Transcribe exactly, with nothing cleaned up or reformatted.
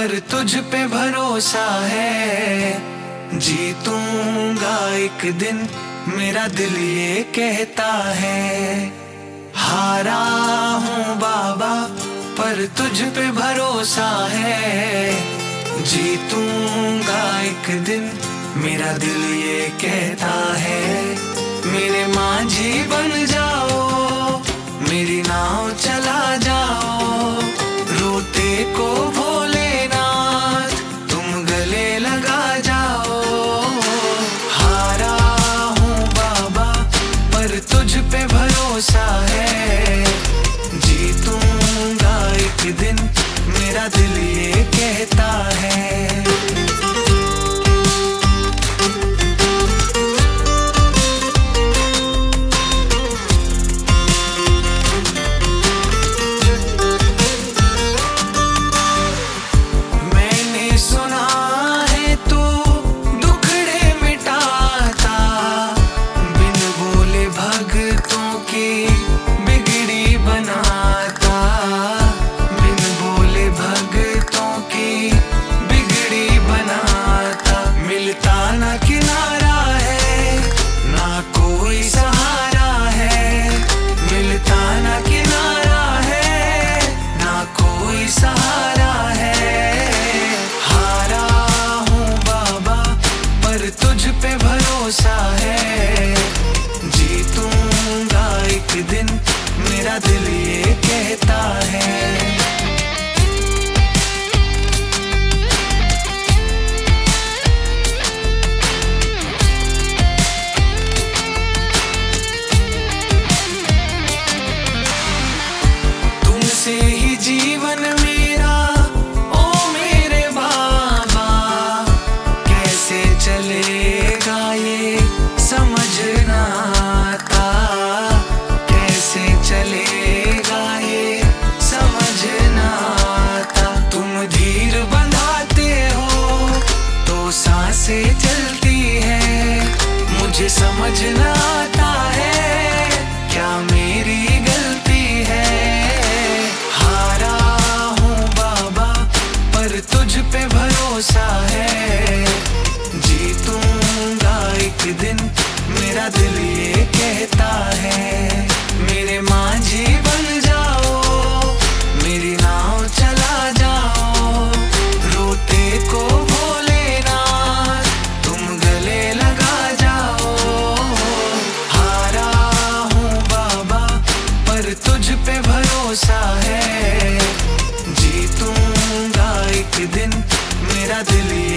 पर तुझ पे भरोसा है, जीतूंगा एक दिन मेरा दिल ये कहता है। हारा हूँ बाबा पर तुझ पे भरोसा है, जीतूंगा एक दिन मेरा दिल ये कहता है। मेरे मांझी बन जाओ, मेरी नाव चला जाओ, रोते को भोलेनाथ तुम गले लगा जाओ। हारा हूँ बाबा पर तुझ पे भरोसा है, जीतूंगा एक दिन मेरा दिल ये कहता है। समझ न आता है क्या मेरी गलती है। हारा हूँ बाबा पर तुझ पे भरोसा है, जीतूंगा एक दिन मेरा दिल ये कहता है। मेरे मांझी बन जाओ, मेरी नाव चला जाओ, रोते को है, जीतूंगा एक दिन मेरा दिल